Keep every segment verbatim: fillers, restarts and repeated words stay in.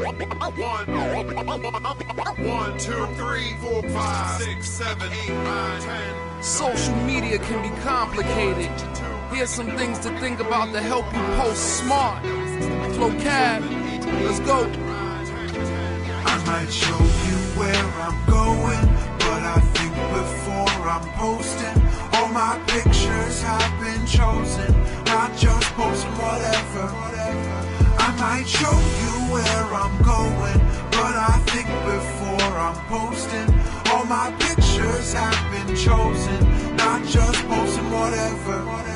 One, two, three, four, five, six, seven, eight, nine, ten. Social media can be complicated. Here's some things to think about to help you post smart. Flocab, let's go. I might show you where I'm going, but I think before I'm posting, all my pictures have been chosen. Not just posting whatever. I might show you where I'm going, but I think before I'm posting, all my pictures have been chosen. Not just posting whatever.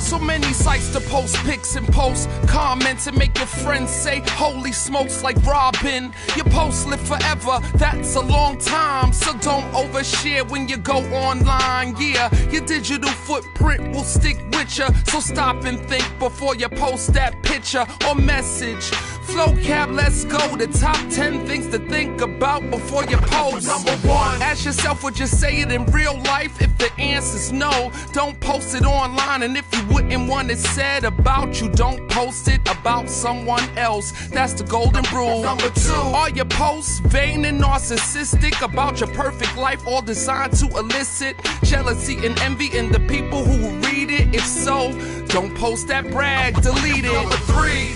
So many sites to post pics and post comments and make your friends say holy smokes like Robin. Your posts live forever, that's a long time, so don't overshare when you go online. Yeah, your digital footprint will stick with you, so stop and think before you post that picture or message. Flocab, let's go. The top ten things to think about before you post. Number one, ask yourself, would you say it in real life? If the answer's no, don't post it online. And if you wouldn't want it said about you, don't post it about someone else. That's the golden rule. Number two, are your posts vain and narcissistic about your perfect life, or designed to elicit jealousy and envy in the people who read it? If so, don't post that brag, delete it. Number three,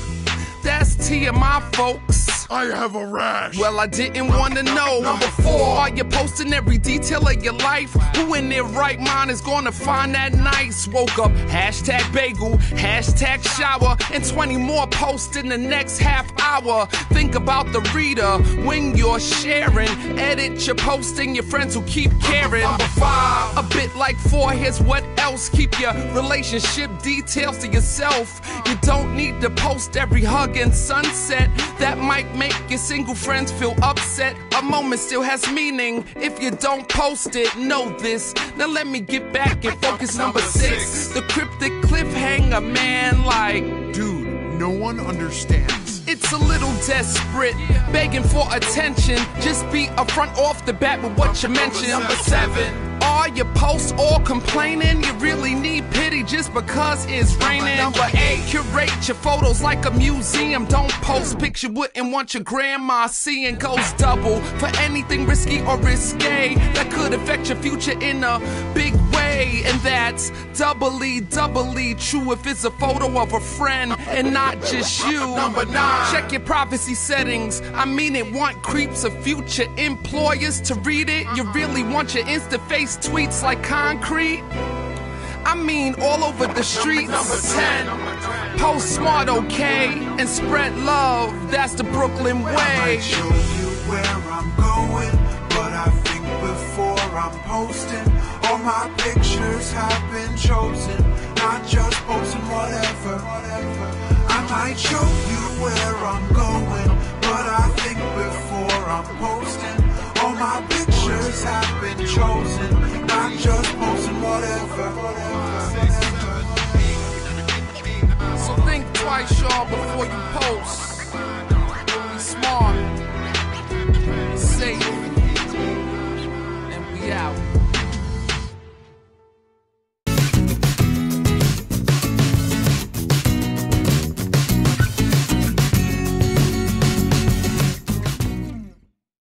that's T M I, folks. I have a rash. Well, I didn't want to know. Number four, are you posting every detail of your life? Who in their right mind is going to find that nice? Woke up, hashtag bagel, hashtag shower, and twenty more posts in the next half hour. Think about the reader when you're sharing. Edit your posting, your friends will keep caring. Number five, a bit like four, here's what else. Keep your relationship details to yourself. You don't need to post every hug and sunset. That might make your single friends feel upset. A moment still has meaning if you don't post it. Know this. Now let me get back and focus. Number six, the cryptic cliffhanger, man. Like, dude, no one understands. It's a little desperate, begging for attention. Just be upfront off the bat with what you mentioned. Number seven, are your posts all complaining? You really need pity just because it's raining. Number eight, curate your photos like a museum. Don't post picture wouldn't want your grandma seeing. Goes double for anything risky or risque that could affect your future in a big way. And that's doubly, doubly true if it's a photo of a friend and not just you. Number nine, check your privacy settings. I mean it, want creeps of future employers to read it? You really want your Insta face tweets like concrete? I mean all over the streets. Number ten, post smart, okay, and spread love. That's the Brooklyn way. I might show you where I'm going, but I think before I'm posting, all my pictures have been chosen. Not just posting whatever. I might show you where I'm going, but I think before I'm posting, all my pictures have been chosen. Not just posting whatever. So think twice, y'all, before you post.